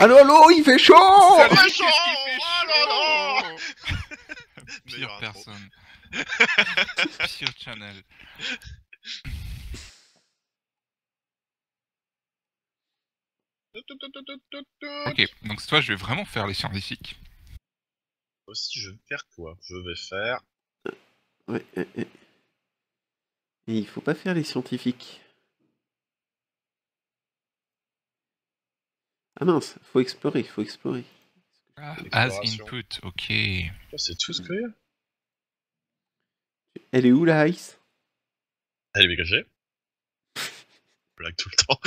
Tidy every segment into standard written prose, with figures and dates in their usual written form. Allô, allô, il fait chaud. Salut, chaud. Oh là là. Pire personne. Pire channel. Ok, donc toi je vais vraiment faire les scientifiques. Aussi je vais faire quoi? Je vais faire... Ouais, et il faut pas faire les scientifiques. Ah mince, faut explorer, faut explorer. Ah, as input, ok. C'est tout ce qu'il y a. Elle est où la ice? Elle est bien cachée. Blague tout le temps.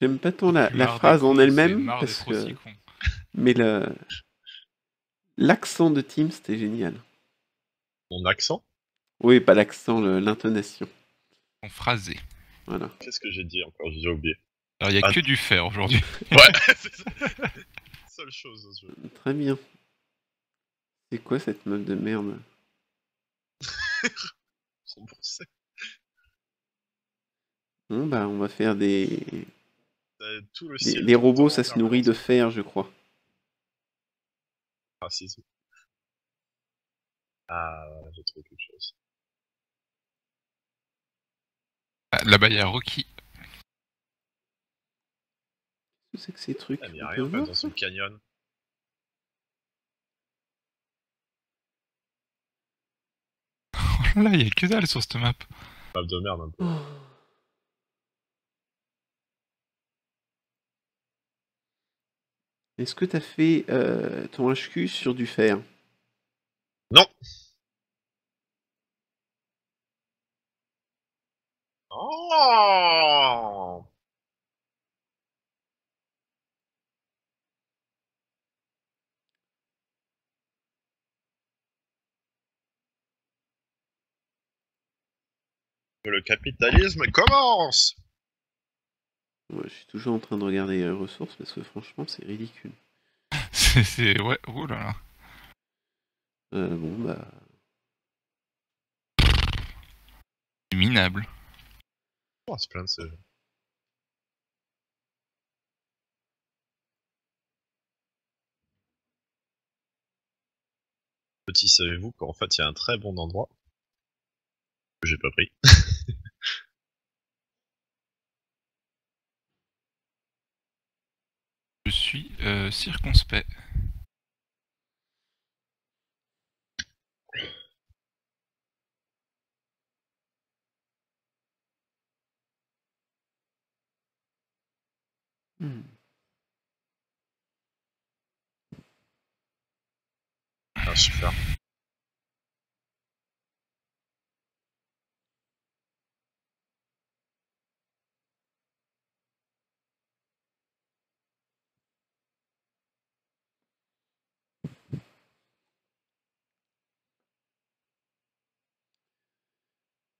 J'aime pas tant la phrase en elle-même, parce que... mais l'accent de Tim, c'était génial. Mon accent? Oui, pas l'accent, l'intonation. Mon phrasé. Voilà. Qu'est-ce que j'ai dit encore? J'ai oublié. Alors, il n'y a que du fer aujourd'hui. Ouais, c'est ça. Seule chose. Ce jeu. Très bien. C'est quoi cette meuf de merde? Remboursé. Bon bah on va faire des... Tout le ciel les robots ça se nourrit de fer je crois. Ah si si. Ah j'ai trouvé quelque chose. Ah, là-bas il y a Rocky. Qu'est-ce que c'est que ces trucs? Ah, il y a rien pas dans son canyon. Oh là là, il y a que dalle sur cette map. Map de merde un peu. Oh. Est-ce que t'as fait ton HQ sur du fer? Non. Oh. Le capitalisme commence. Ouais, je suis toujours en train de regarder les ressources parce que franchement c'est ridicule. C'est... ouais, oh là là. Bon bah... C'est minable. Oh, c'est plein de... Petit, savez-vous qu'en fait il y a un très bon endroit que j'ai pas pris. Je suis circonspect. Ah super.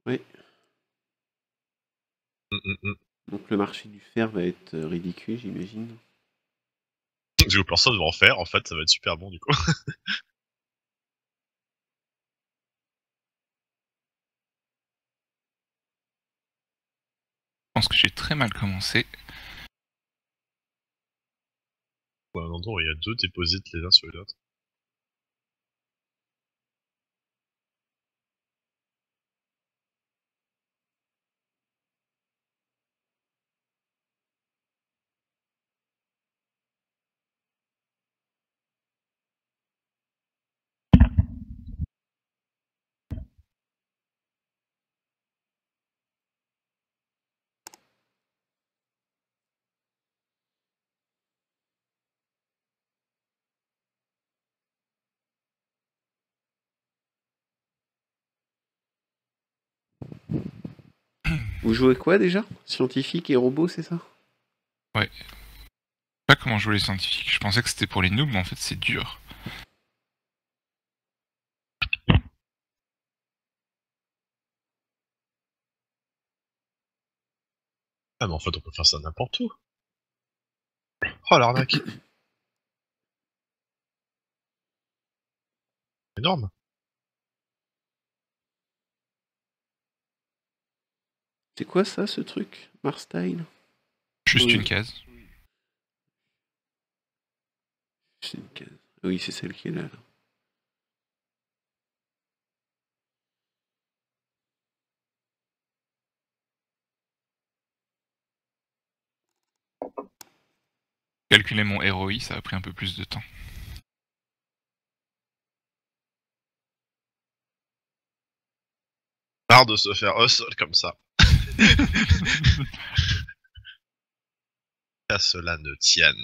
Oui. Donc le marché du fer va être ridicule, j'imagine. Parce que personne va en faire, en fait, ça va être super bon du coup. Je pense que j'ai très mal commencé. À un endroit où il y a deux déposés les uns sur les autres. Vous jouez quoi déjà? Scientifique et robot, c'est ça? Ouais. Je sais pas comment jouer les scientifiques. Je pensais que c'était pour les noobs, mais en fait c'est dur. Ah mais en fait on peut faire ça n'importe où. Oh l'arnaque. Énorme. C'est quoi ça, ce truc? Marstyle? Juste oui. Une case. Juste une case. Oui, c'est celle qui est là. Calculer mon ROI, ça a pris un peu plus de temps. Marre de se faire hustle comme ça. À cela ne tienne.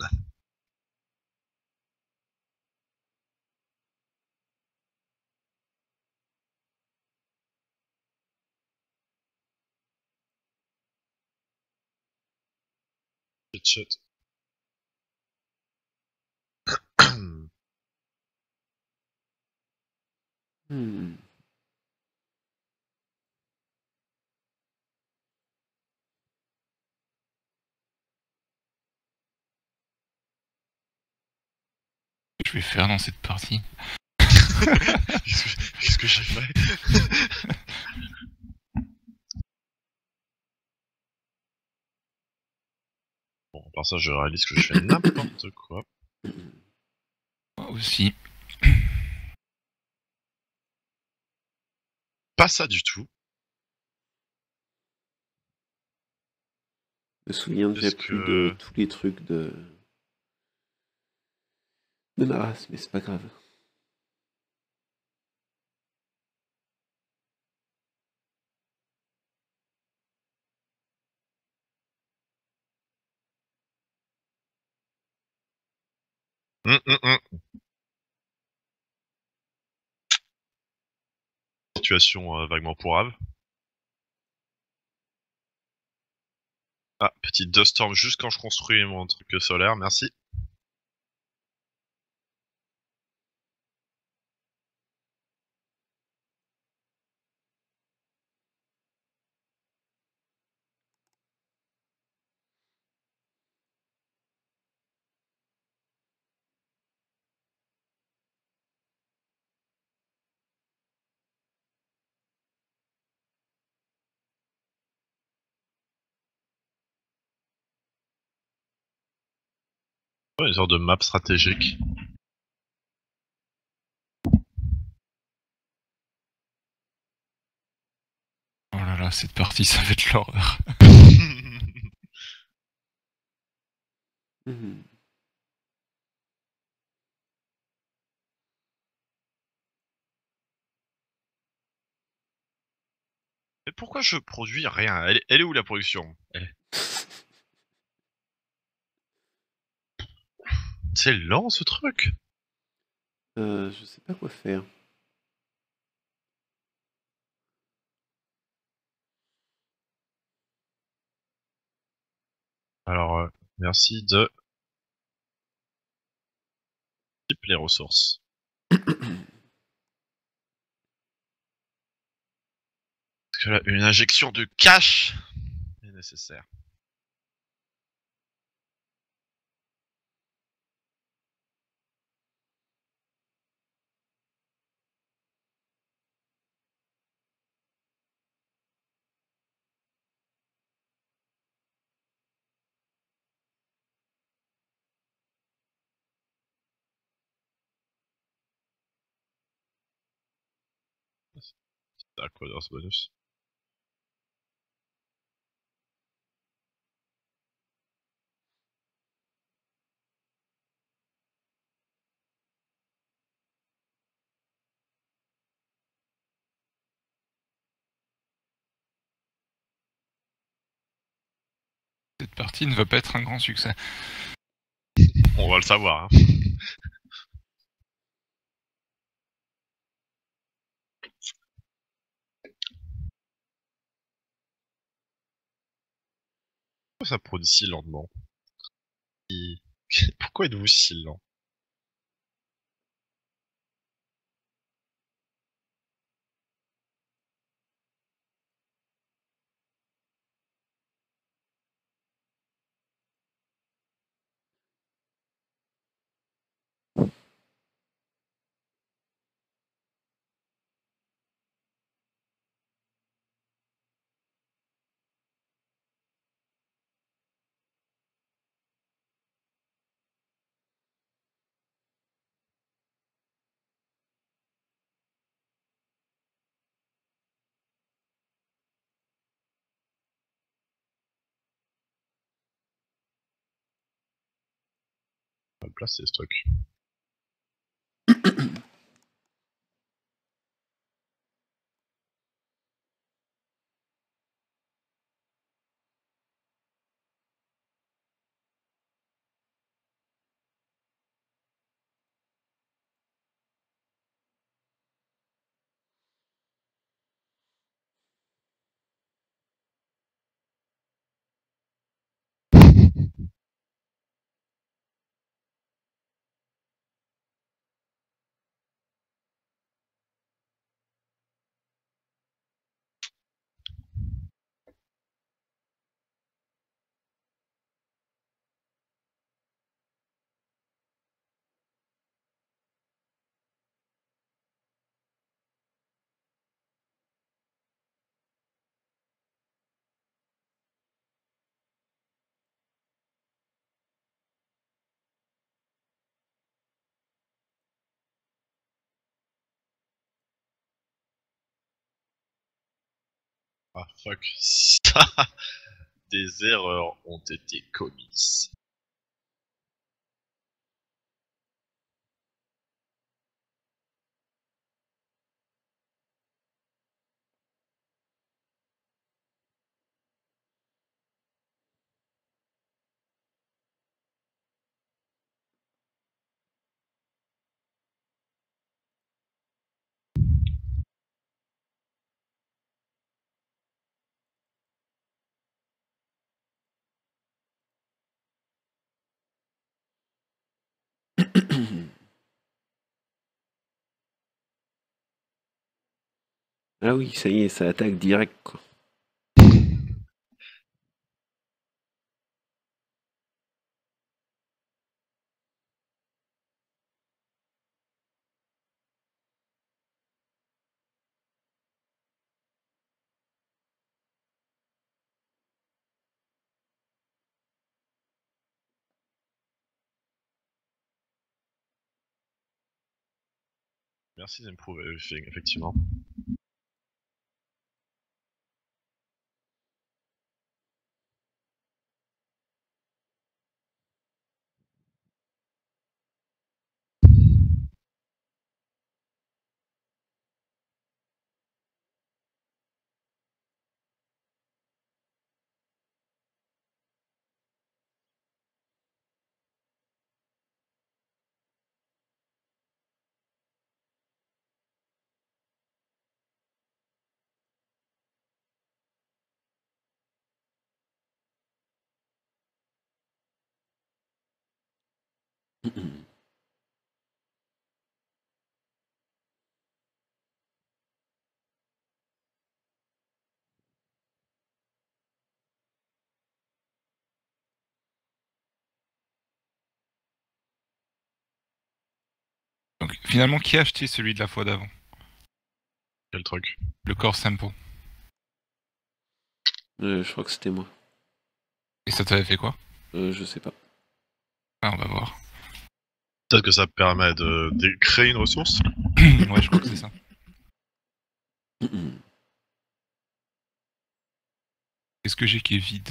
Shit. Hmm. Je vais faire dans cette partie. Qu'est-ce que j'ai fait? Bon, à part ça, je réalise que je fais n'importe quoi. Moi aussi. Pas ça du tout. Je me souviens déjà plus de tous les trucs de ma race, mais c'est pas grave. Situation vaguement pourrave. Ah, petite dust storm juste quand je construis mon truc solaire, merci. Une sorte de map stratégique. Oh là là, cette partie, ça va être l'horreur. Mais pourquoi je produis rien? Elle est où la production? C'est lent ce truc. Je sais pas quoi faire. Alors, merci de... Type les ressources. Parce que là, une injection de cash est nécessaire. À quoi dans ce bonus? Cette partie ne va pas être un grand succès. On va le savoir. Hein. Pourquoi ça produit si lentement? Pourquoi êtes-vous si lent? placer ce truc. Ah fuck, ça, des erreurs ont été commises. Ah oui, ça y est, ça attaque direct, quoi. Merci de me prouver, effectivement. Donc finalement, qui a acheté celui de la fois d'avant? Quel truc? Le corps Simpo. Je crois que c'était moi. Et ça t'avait fait quoi? Je sais pas. Ah, on va voir. Peut-être que ça permet de créer une ressource. Ouais, je crois que c'est ça. Qu'est-ce que j'ai qui est vide?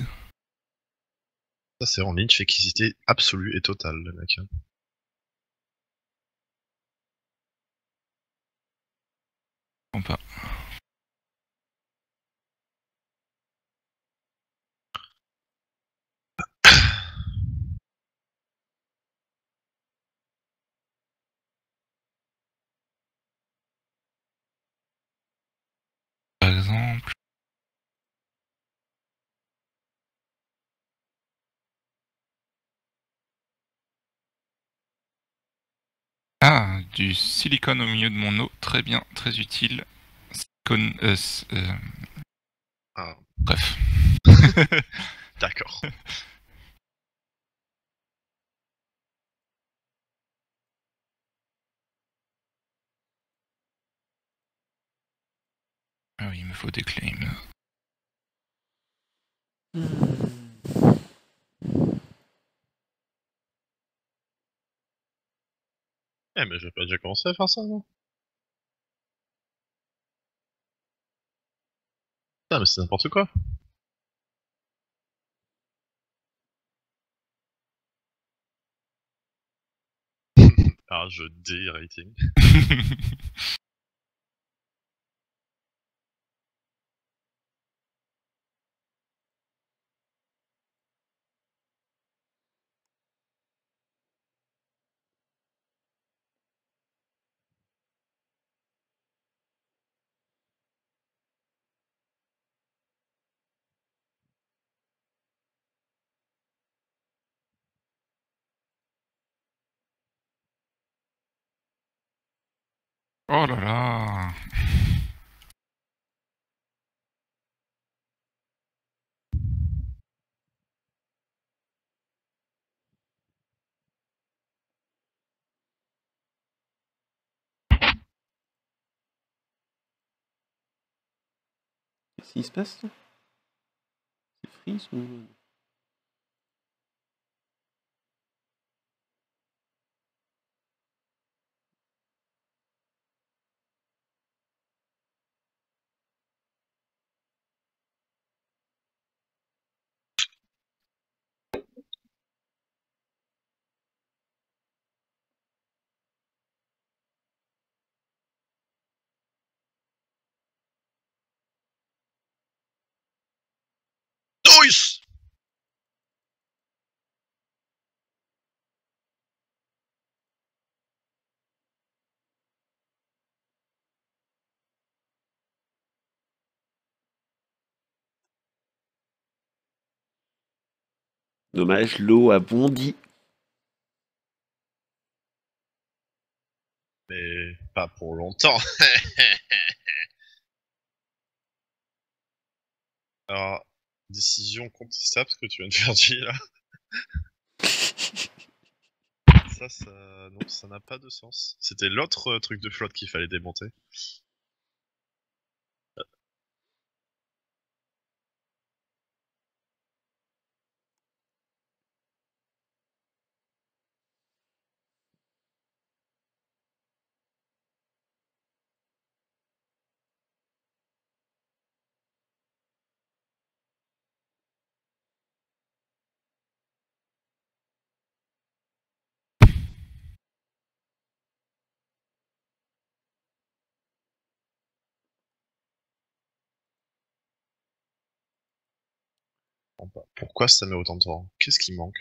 Ça, c'est en ligne, efficacité absolue et totale, le mec. Bon, pas. Ah, du silicone au milieu de mon eau, très bien, très utile. Silicone. Ah. Bref. D'accord. Ah oui, il me faut des claims là. Eh mais j'ai pas déjà commencé à faire ça, non? Ah mais c'est n'importe quoi. ARRG D rating. Oh là là. Qu'est-ce qui se passe là? C'est freeze ou... Dommage, l'eau a bondi. Mais pas pour longtemps. Alors... décision contestable, ce que tu viens de faire dire là. Ça, non, ça n'a pas de sens. C'était l'autre truc de flotte qu'il fallait démonter. Pourquoi ça met autant de temps? Qu'est-ce qui manque?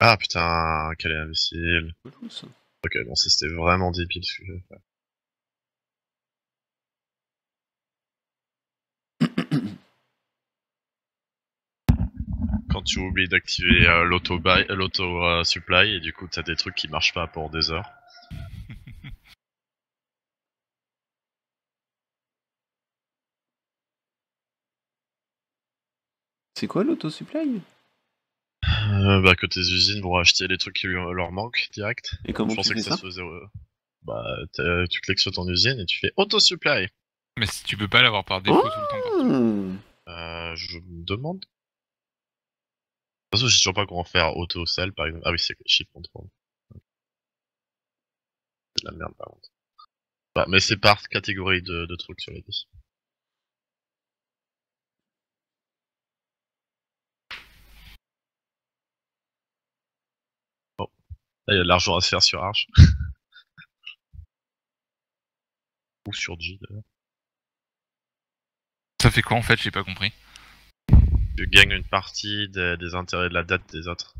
Ah putain, quel est imbécile. Ok, bon, c'était vraiment débile ce que j'ai fait. Quand tu oublies d'activer l'auto-supply et du coup t'as des trucs qui marchent pas pour des heures. C'est quoi l'auto-supply? Bah que tes usines vont acheter les trucs qui leur manquent direct. Et comment tu fais ça? Bah tu cliques sur ton usine et tu fais auto-supply. Mais si tu peux pas l'avoir par défaut tout le temps. Je me demande. De toute façon, je sais toujours pas comment faire auto-sell par exemple. Ah oui, c'est shift control. C'est de la merde par contre. Bah, mais c'est par catégorie de trucs sur les dés. Bon. Là, il y a de l'argent à se faire sur Arch. Ou sur G d'ailleurs. Ça fait quoi en fait? J'ai pas compris. Tu gagnes une partie des intérêts de la date des autres.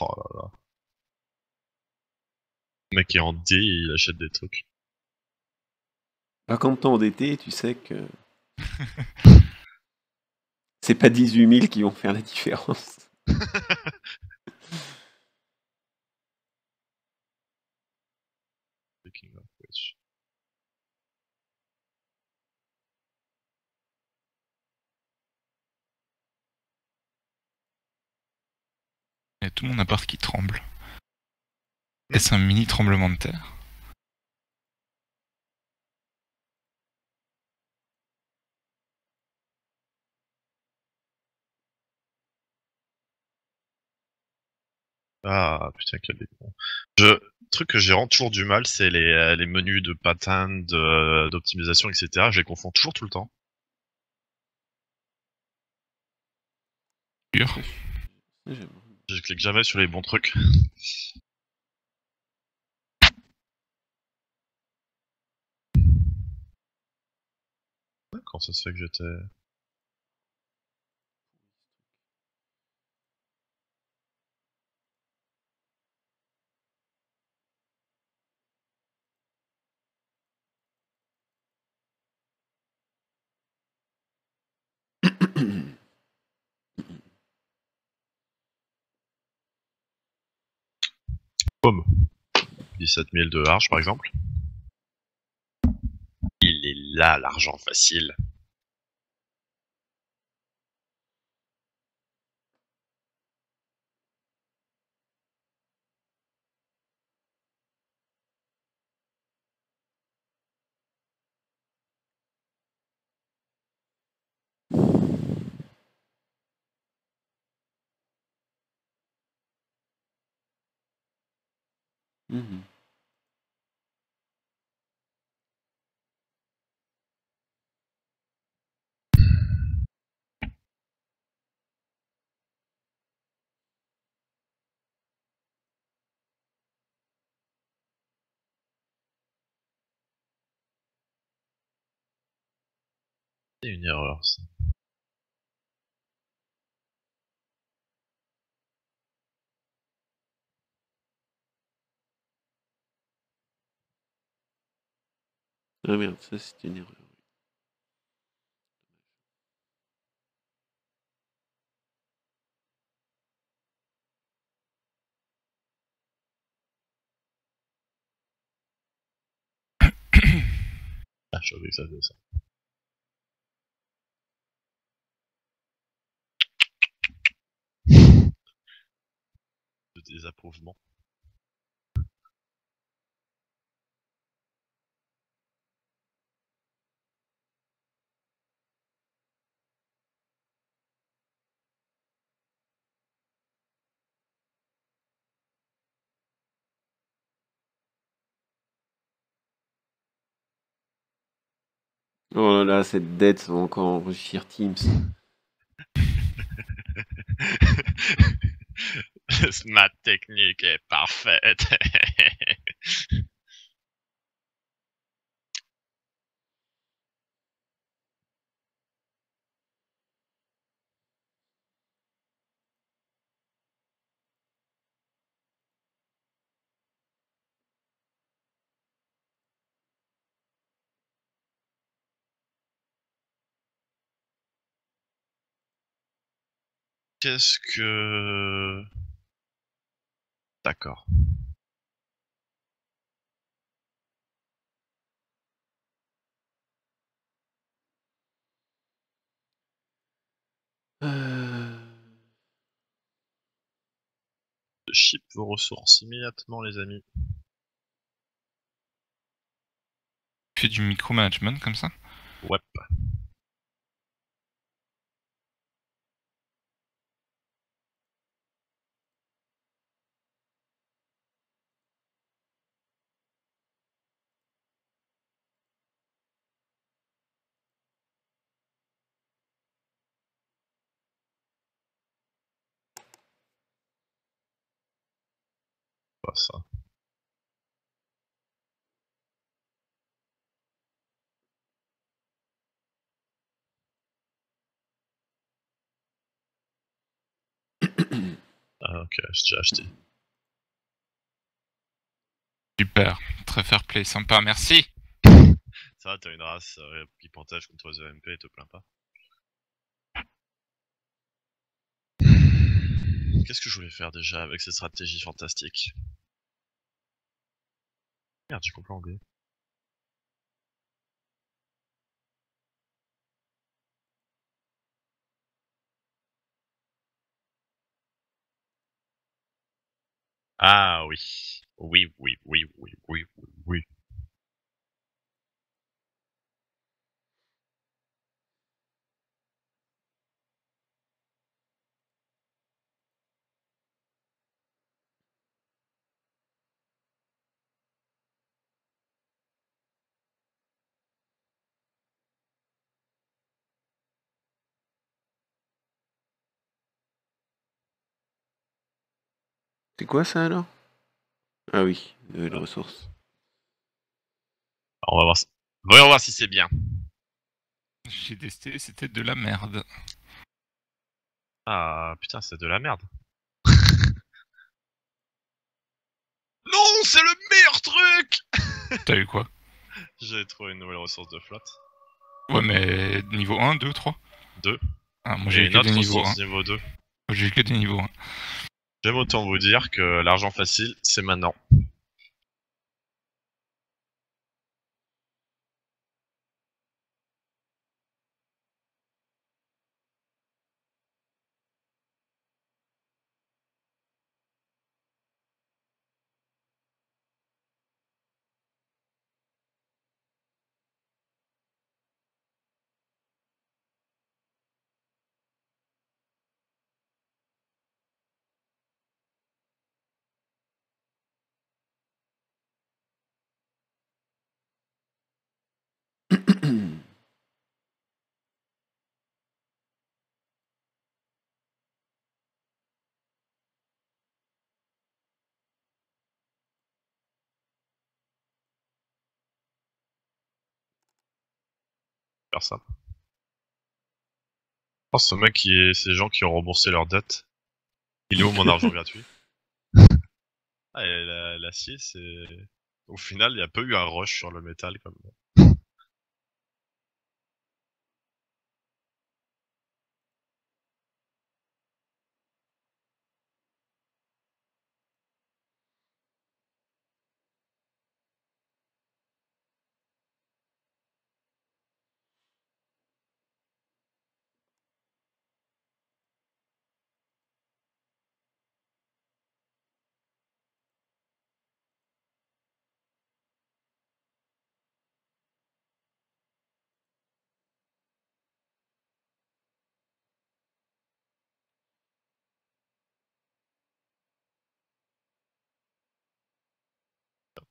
Oh là là. Le mec est en D et il achète des trucs. Bah, quand t'es endetté, tu sais que... c'est pas 18 000 qui vont faire la différence. Il y a tout mon appart qui tremble. Est-ce un mini tremblement de terre? Ah putain, quel décon. Le truc que j'ai vraiment toujours du mal, c'est les menus de pattern, d'optimisation, etc. Je les confonds toujours tout le temps. Je clique jamais sur les bons trucs. Quand ça se fait que j'étais... Boom. 17 000 de ARRG par exemple. Il est là l'argent facile. Mmh. C'est une erreur, ça. Ah merde, ça c'est une erreur. Ah, je savais que ça faisait ça. Le désapprouvement. Oh là là, cette dette va encore enrichir Timst. Ma technique est parfaite. Qu'est-ce que... D'accord. Ship vos ressources immédiatement, les amis. Tu fais du micromanagement comme ça? Ouais. Ça. Ah ok, j'ai déjà acheté. Super, très fair play, sympa, merci. Ça va, t'as une race qui partage contre les EMP et te plains pas. Qu'est-ce que je voulais faire déjà avec cette stratégie fantastique? Merde, j'ai compris anglais. Ah oui. Oui. C'est quoi ça alors? Ah oui, nouvelle ressource. On va voir, voyons voir si c'est bien. J'ai testé, c'était de la merde. Ah putain, c'est de la merde. Non, c'est le meilleur truc. T'as eu quoi? J'ai trouvé une nouvelle ressource de flotte. Ouais, mais niveau 1, 2, 3 2. Ah, moi j'ai eu que des niveaux 1. Niveau 2. J'ai eu que des niveaux 1. J'aime autant vous dire que l'argent facile, c'est maintenant. Ça. Je pense que ce mec et ces gens qui ont remboursé leurs dettes, il est où mon argent gratuit? Ah, et l'acier, c'est. Au final, il n'y a pas eu un rush sur le métal comme.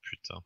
Putain.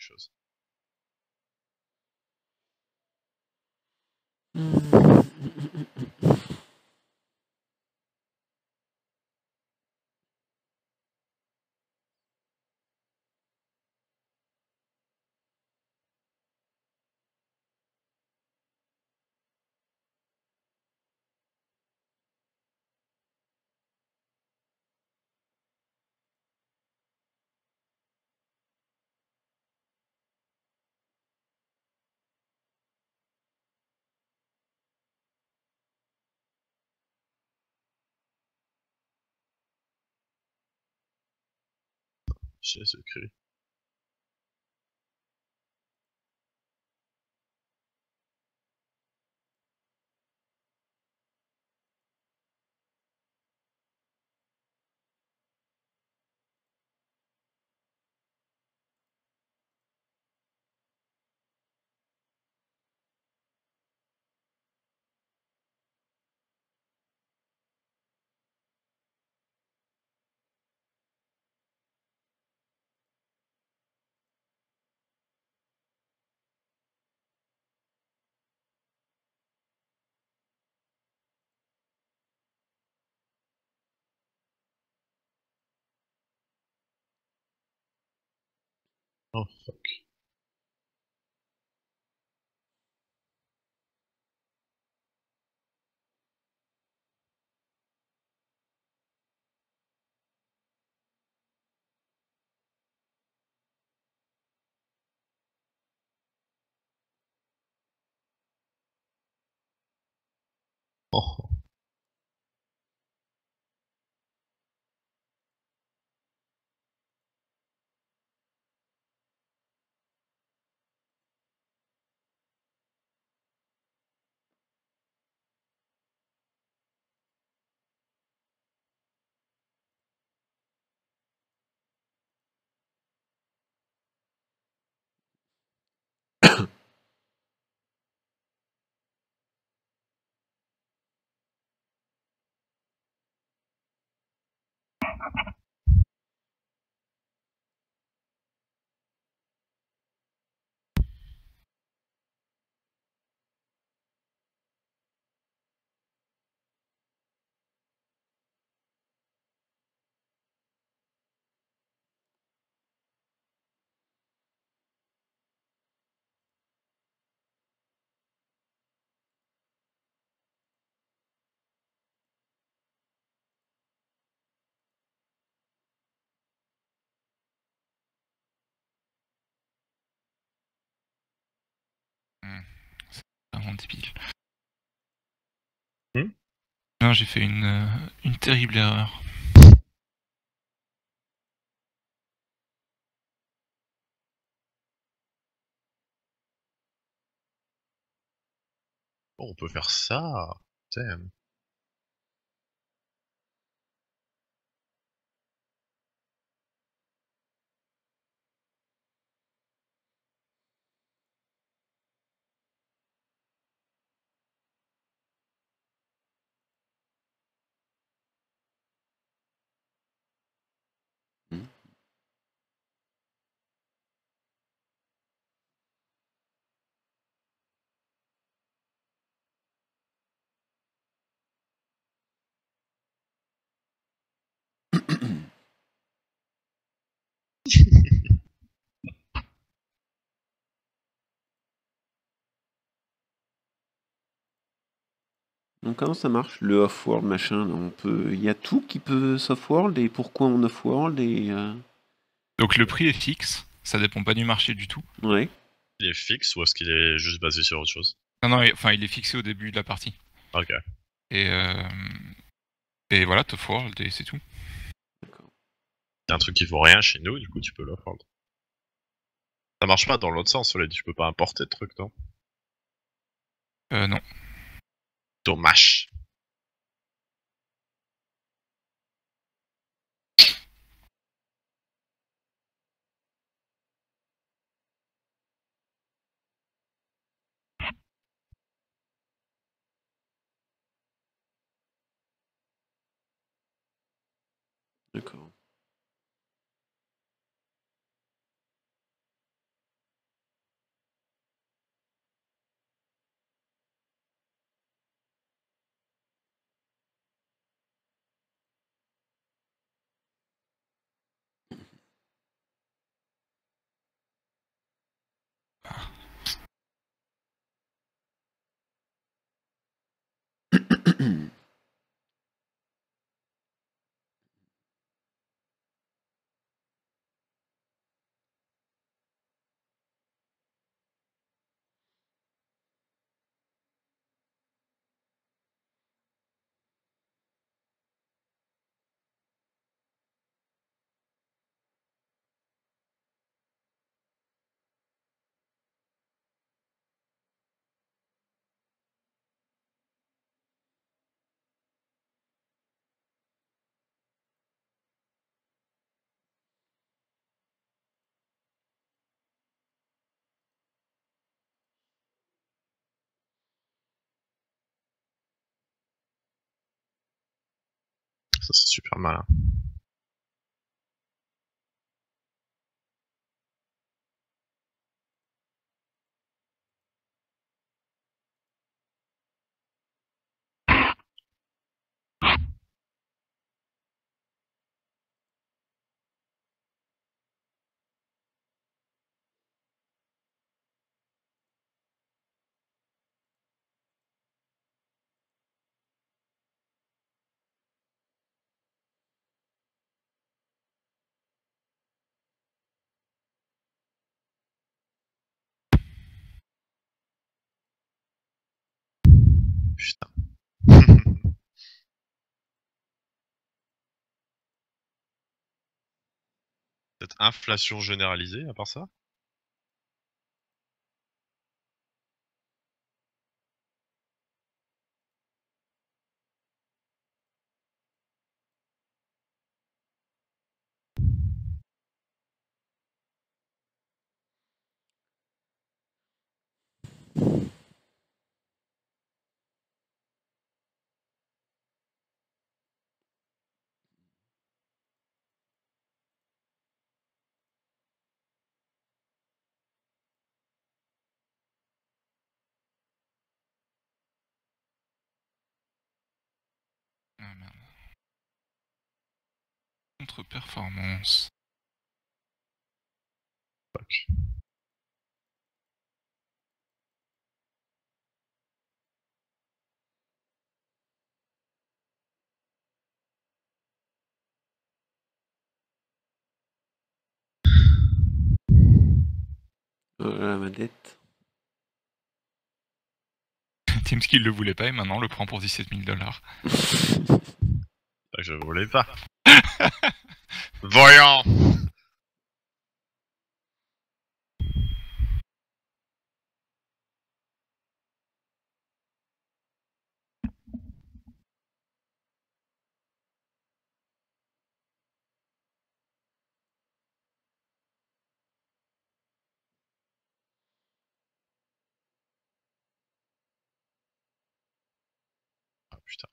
Chose. J'ai secret. Oh fuck. Oh. Débile. Non, j'ai fait une terrible erreur. Oh, on peut faire ça. Damn. Donc comment ça marche le off-world machin? On peut, il y a tout qui peut off-world et pourquoi on off-world et donc le prix est fixe, ça dépend pas du marché du tout. Ouais. Il est fixe ou est-ce qu'il est juste basé sur autre chose? Non non, enfin il est fixé au début de la partie. Ok. Et voilà, off-world et c'est tout. C'est un truc qui vaut rien chez nous, du coup tu peux l'offrendre. Ça marche pas dans l'autre sens, tu peux pas importer de trucs, non? Non. Dommage. D'accord. Ça c'est super malin. peut-être inflation généralisée à part ça. Contre-performance. Fuck. La vedette. Timst qui le voulait pas et maintenant le prend pour 17 000 $. Je voulais pas. Voyons. Ah putain.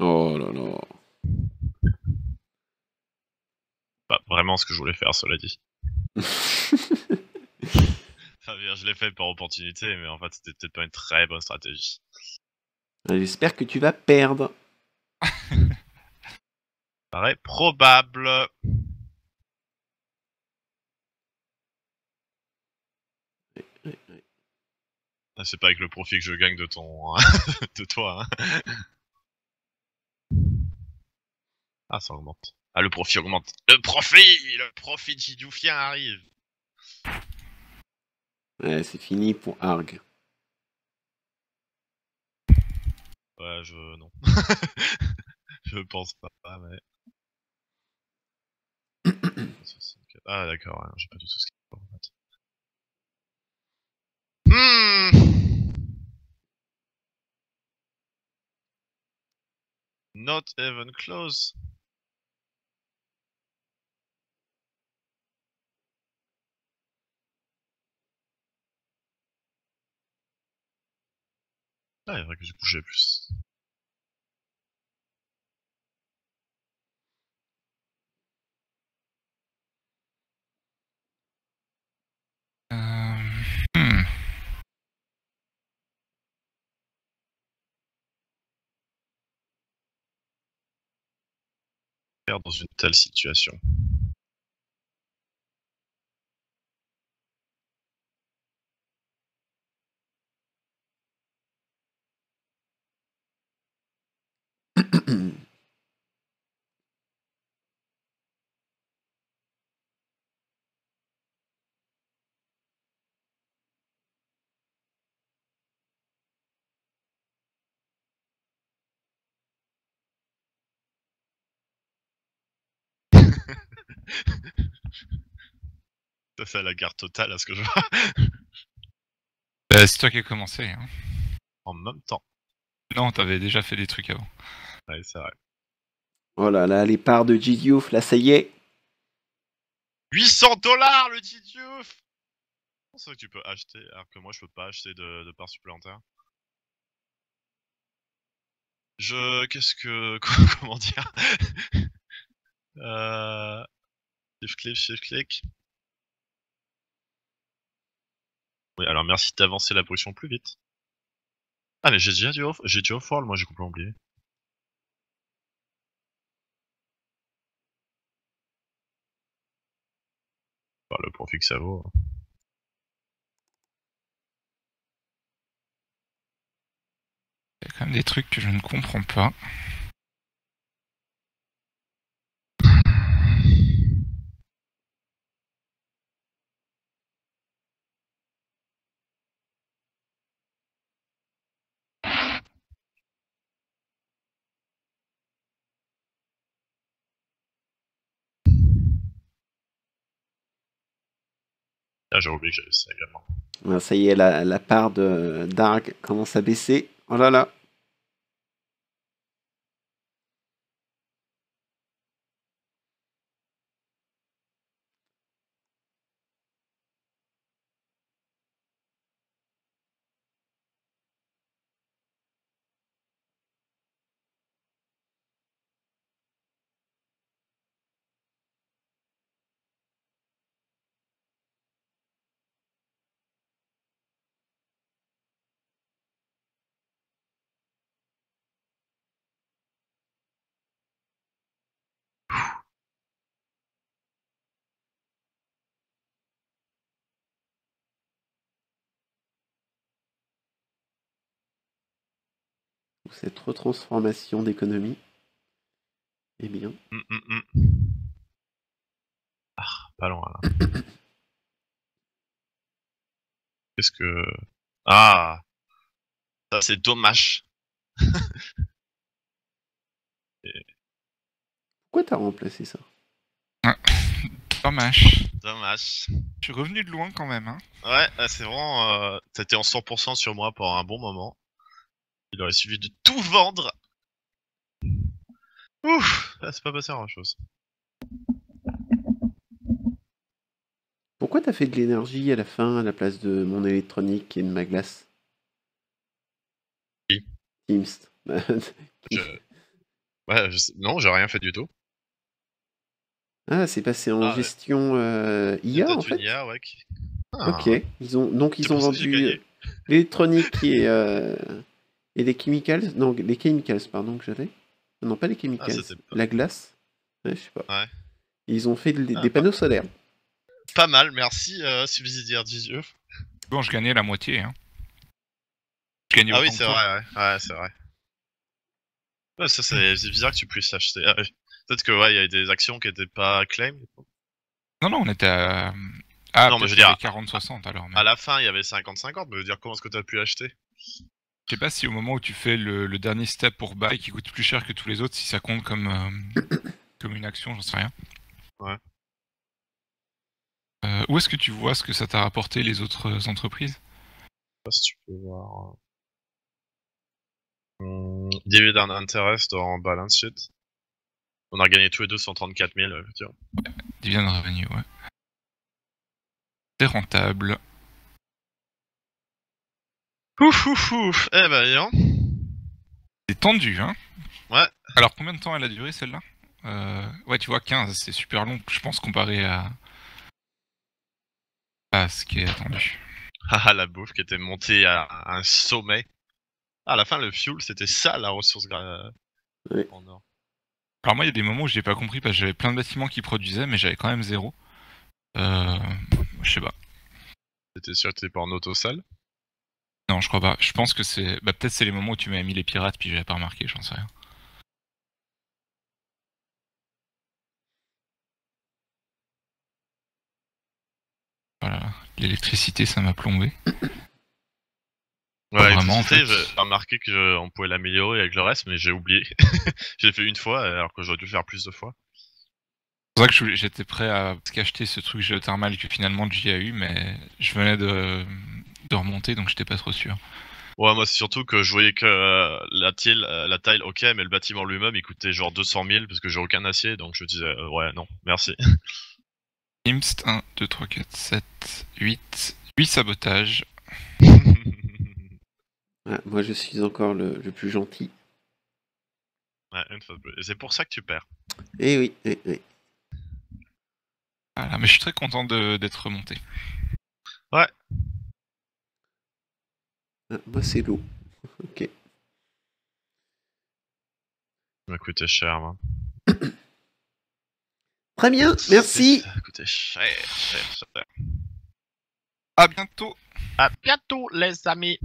Oh là là. Pas vraiment ce que je voulais faire, cela dit. Enfin, je l'ai fait par opportunité, mais en fait, c'était peut-être pas une très bonne stratégie. J'espère que tu vas perdre. Paraît probable. Ah, c'est pas avec le profit que je gagne de ton, de toi. Hein. Ah, ça augmente. Ah, le profit augmente. Le profit djidioufien arrive. Ouais, c'est fini pour ARRG. Ouais, non. Je pense pas, mais... Ah, d'accord, ouais, j'ai pas du tout ce qu'il faut, en fait. Not even close. Ah, il est vrai que j'ai bougé plus. Dans une telle situation. Ça c'est à la gare totale à ce que je vois. C'est toi qui as commencé hein. En même temps. Non, t'avais déjà fait des trucs avant. Ouais, c'est vrai. Oh là là, les parts de Djidiouf, là ça y est. 800 $ le Djidiouf. C'est ça que tu peux acheter, alors que moi je peux pas acheter de parts supplémentaires. Qu'est-ce que... Comment dire. Shift-click. Oui, alors merci d'avancer la position plus vite. Ah, mais j'ai déjà du off-world, moi j'ai complètement oublié. Enfin, le profit que ça vaut. Il y a quand même des trucs que je ne comprends pas. Ah, j'ai oublié que j'avais ça également. Ah, ça y est, la part d'ARRG commence à baisser. Oh là là. Cette retransformation d'économie. Eh bien. Ah, pas loin là. Qu'est-ce que... Ah, ça c'est dommage. Et... Pourquoi t'as remplacé ça? Dommage. Dommage. Je suis revenu de loin quand même. Hein. Ouais, c'est vraiment... T'étais en 100% sur moi pour un bon moment. Il aurait suffi de tout vendre. Ouf, là c'est pas passé à grand chose. Pourquoi t'as fait de l'énergie à la fin à la place de mon électronique et de ma glace? Oui. Timst. Ouais, non, j'ai rien fait du tout. Ah, c'est passé en gestion IA en fait. IA, ouais. Ah. Ok. Donc ils ont vendu l'électronique et les chemicals, non, les chemicals, pardon, que j'avais. Non, pas les chemicals, la glace. Ouais, je sais pas. Ouais. Ils ont fait des panneaux solaires. Pas mal, merci, subsidiaire Djidiouf. Bon, je gagnais la moitié. Hein. Je gagnais oui, c'est vrai, ouais. Ouais, c'est vrai. Ouais, ça, c'est bizarre que tu puisses acheter. Ah, oui. Peut-être que, ouais, il y avait des actions qui n'étaient pas claim. Non, non, on était à. Ah, non, mais je veux dire. 40-60 alors. Mais... À la fin, il y avait 50-50, mais je veux dire, comment est-ce que tu as pu acheter? Je sais pas si au moment où tu fais le dernier step pour buy qui coûte plus cher que tous les autres, si ça compte comme, comme une action, j'en sais rien. Ouais. Où est-ce que tu vois ce que ça t'a rapporté les autres entreprises? Je sais pas si tu peux voir. Dividend interest dans balance sheet. On a gagné tous les deux 134 000, je veux dire. Ouais, dividend revenu, ouais. C'est rentable. Ouf, ouf, ouf. Eh ben, c'est tendu, hein. Ouais. Alors, combien de temps elle a duré, celle-là? Ouais, tu vois, 15, c'est super long, je pense, comparé à ce qui est attendu. Ah, la bouffe qui était montée à un sommet. Ah, à la fin, le fuel, c'était ça, la ressource oui. En or. Alors moi, il y a des moments où j'ai pas compris, parce que j'avais plein de bâtiments qui produisaient, mais j'avais quand même zéro. Je sais pas. T'étais sûr que t'étais pas en autosale? Non, je crois pas. Je pense que c'est... Bah, peut-être c'est les moments où tu m'as mis les pirates puis j'avais pas remarqué, j'en sais rien. Voilà, l'électricité, ça m'a plombé. Ouais, vraiment, en fait. J'ai remarqué qu'on pouvait l'améliorer avec le reste, mais j'ai oublié. J'ai fait une fois, alors que j'aurais dû faire plus de fois. C'est vrai que j'étais prêt à acheter ce truc géothermal que finalement j'y ai eu, mais je venais de remonter, donc j'étais pas trop sûr. Ouais, moi c'est surtout que je voyais que la tile, ok, mais le bâtiment lui-même il coûtait genre 200 000 parce que j'ai aucun acier, donc je disais ouais, non, merci. Timst, 1, 2, 3, 4, 7, 8, 8 sabotages. Ouais, moi je suis encore le plus gentil. Ouais, une fois de plus. Et c'est pour ça que tu perds. Eh oui, eh oui. Voilà, mais je suis très content d'être remonté. Ouais. Ah, moi c'est l'eau. Ok. Ça m'a coûté cher, moi. Très bien, merci. Ça m'a coûté cher, cher. À bientôt. À bientôt, les amis.